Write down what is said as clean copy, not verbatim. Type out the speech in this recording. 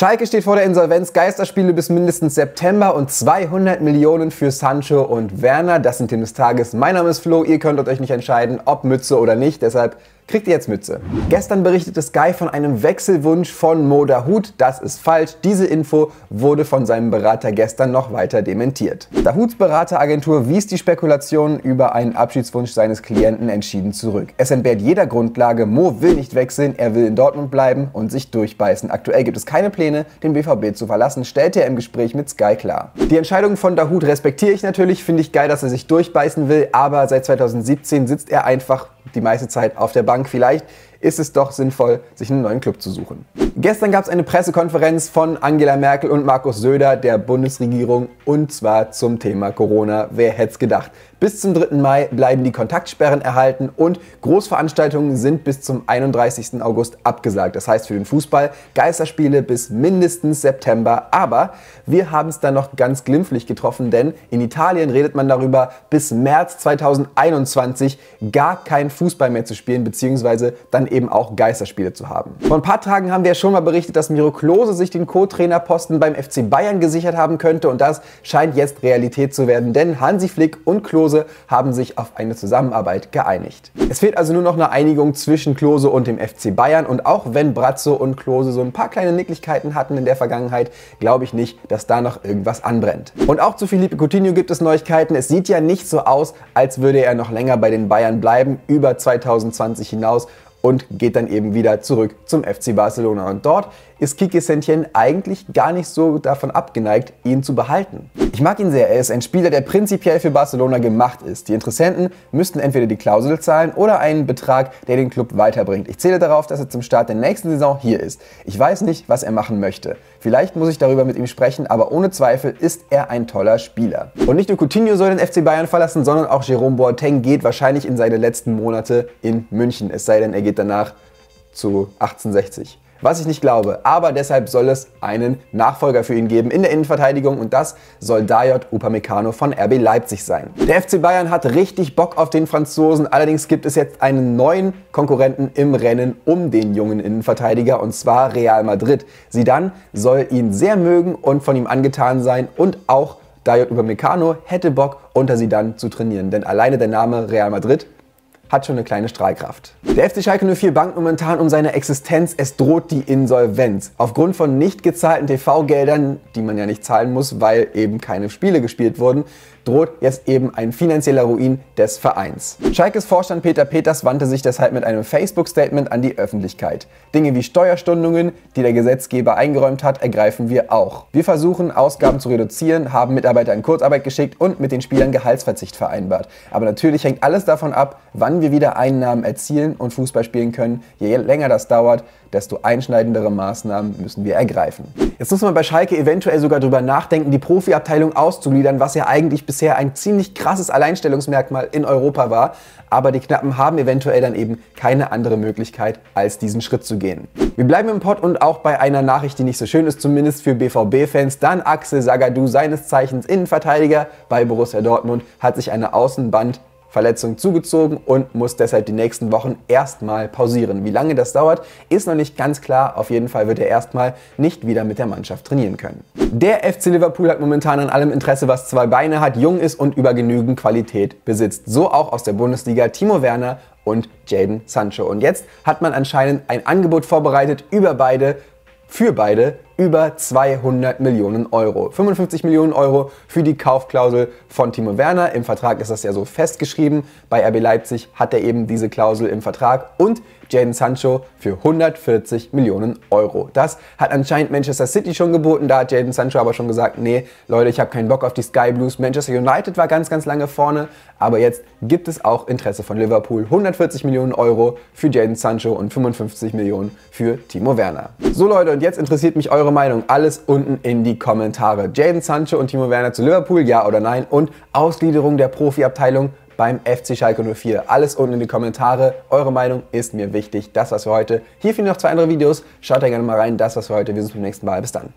Schalke steht vor der Insolvenz, Geisterspiele bis mindestens September und 200 Millionen für Sancho und Werner. Das sind Themen des Tages. Mein Name ist Flo, ihr könntet euch nicht entscheiden, ob Mütze oder nicht, deshalb kriegt ihr jetzt Mütze. Gestern berichtete Sky von einem Wechselwunsch von Mo Dahoud. Das ist falsch. Diese Info wurde von seinem Berater gestern noch weiter dementiert. Dahouds Berateragentur wies die Spekulationen über einen Abschiedswunsch seines Klienten entschieden zurück. Es entbehrt jeder Grundlage. Mo will nicht wechseln, er will in Dortmund bleiben und sich durchbeißen. Aktuell gibt es keine Pläne, den BVB zu verlassen, stellte er im Gespräch mit Sky klar. Die Entscheidung von Dahoud respektiere ich natürlich, finde ich geil, dass er sich durchbeißen will, aber seit 2017 sitzt er einfach die meiste Zeit auf der Bank. Vielleicht ist es doch sinnvoll, sich einen neuen Club zu suchen. Gestern gab es eine Pressekonferenz von Angela Merkel und Markus Söder, der Bundesregierung, und zwar zum Thema Corona. Wer hätte es gedacht? Bis zum 3. Mai bleiben die Kontaktsperren erhalten und Großveranstaltungen sind bis zum 31. August abgesagt. Das heißt für den Fußball Geisterspiele bis mindestens September. Aber wir haben es dann noch ganz glimpflich getroffen, denn in Italien redet man darüber, bis März 2021 gar kein Fußball mehr zu spielen, beziehungsweise dann eben auch Geisterspiele zu haben. Vor ein paar Tagen haben wir schon mal berichtet, dass Miro Klose sich den Co-Trainerposten beim FC Bayern gesichert haben könnte und das scheint jetzt Realität zu werden, denn Hansi Flick und Klose haben sich auf eine Zusammenarbeit geeinigt. Es fehlt also nur noch eine Einigung zwischen Klose und dem FC Bayern und auch wenn Brazzo und Klose so ein paar kleine Nicklichkeiten hatten in der Vergangenheit, glaube ich nicht, dass da noch irgendwas anbrennt. Und auch zu Philippe Coutinho gibt es Neuigkeiten. Es sieht ja nicht so aus, als würde er noch länger bei den Bayern bleiben, über 2020 hinaus, und geht dann eben wieder zurück zum FC Barcelona. Und dort ist Kike Sentien eigentlich gar nicht so davon abgeneigt, ihn zu behalten. Ich mag ihn sehr, er ist ein Spieler, der prinzipiell für Barcelona gemacht ist. Die Interessenten müssten entweder die Klausel zahlen oder einen Betrag, der den Club weiterbringt. Ich zähle darauf, dass er zum Start der nächsten Saison hier ist. Ich weiß nicht, was er machen möchte. Vielleicht muss ich darüber mit ihm sprechen, aber ohne Zweifel ist er ein toller Spieler. Und nicht nur Coutinho soll den FC Bayern verlassen, sondern auch Jerome Boateng geht wahrscheinlich in seine letzten Monate in München. Es sei denn, er geht danach zu 1860. Was ich nicht glaube, aber deshalb soll es einen Nachfolger für ihn geben in der Innenverteidigung und das soll Dayot Upamecano von RB Leipzig sein. Der FC Bayern hat richtig Bock auf den Franzosen, allerdings gibt es jetzt einen neuen Konkurrenten im Rennen um den jungen Innenverteidiger und zwar Real Madrid. Zidane soll ihn sehr mögen und von ihm angetan sein und auch Dayot Upamecano hätte Bock, unter Zidane zu trainieren, denn alleine der Name Real Madrid hat schon eine kleine Strahlkraft. Der FC Schalke 04 bangt momentan um seine Existenz, es droht die Insolvenz. Aufgrund von nicht gezahlten TV-Geldern, die man ja nicht zahlen muss, weil eben keine Spiele gespielt wurden, droht jetzt eben ein finanzieller Ruin des Vereins. Schalkes Vorstand Peter Peters wandte sich deshalb mit einem Facebook-Statement an die Öffentlichkeit. Dinge wie Steuerstundungen, die der Gesetzgeber eingeräumt hat, ergreifen wir auch. Wir versuchen, Ausgaben zu reduzieren, haben Mitarbeiter in Kurzarbeit geschickt und mit den Spielern Gehaltsverzicht vereinbart. Aber natürlich hängt alles davon ab, wann wir wieder Einnahmen erzielen und Fußball spielen können. Je länger das dauert, desto einschneidendere Maßnahmen müssen wir ergreifen. Jetzt muss man bei Schalke eventuell sogar drüber nachdenken, die Profiabteilung auszugliedern, was ja eigentlich bisher ein ziemlich krasses Alleinstellungsmerkmal in Europa war. Aber die Knappen haben eventuell dann eben keine andere Möglichkeit, als diesen Schritt zu gehen. Wir bleiben im Pott und auch bei einer Nachricht, die nicht so schön ist, zumindest für BVB-Fans. Dann Axel Zagadou, seines Zeichens Innenverteidiger bei Borussia Dortmund, hat sich eine Außenbandverletzung zugezogen und muss deshalb die nächsten Wochen erstmal pausieren. Wie lange das dauert, ist noch nicht ganz klar. Auf jeden Fall wird er erstmal nicht wieder mit der Mannschaft trainieren können. Der FC Liverpool hat momentan an allem Interesse, was zwei Beine hat, jung ist und über genügend Qualität besitzt. So auch aus der Bundesliga Timo Werner und Jadon Sancho. Und jetzt hat man anscheinend ein Angebot vorbereitet für beide über 200 Millionen Euro. 55 Millionen Euro für die Kaufklausel von Timo Werner. Im Vertrag ist das ja so festgeschrieben. Bei RB Leipzig hat er eben diese Klausel im Vertrag. Und Jadon Sancho für 140 Millionen Euro. Das hat anscheinend Manchester City schon geboten. Da hat Jadon Sancho aber schon gesagt, nee, Leute, ich habe keinen Bock auf die Sky Blues. Manchester United war ganz, ganz lange vorne. Aber jetzt gibt es auch Interesse von Liverpool. 140 Millionen Euro für Jadon Sancho und 55 Millionen für Timo Werner. So Leute, und jetzt interessiert mich eure Meinung. Alles unten in die Kommentare. Jadon Sancho und Timo Werner zu Liverpool, ja oder nein? Und Ausgliederung der Profiabteilung beim FC Schalke 04. Alles unten in die Kommentare. Eure Meinung ist mir wichtig. Das war's für heute. Hier finden noch zwei andere Videos. Schaut da gerne mal rein. Das war's für heute. Wir sehen uns beim nächsten Mal. Bis dann.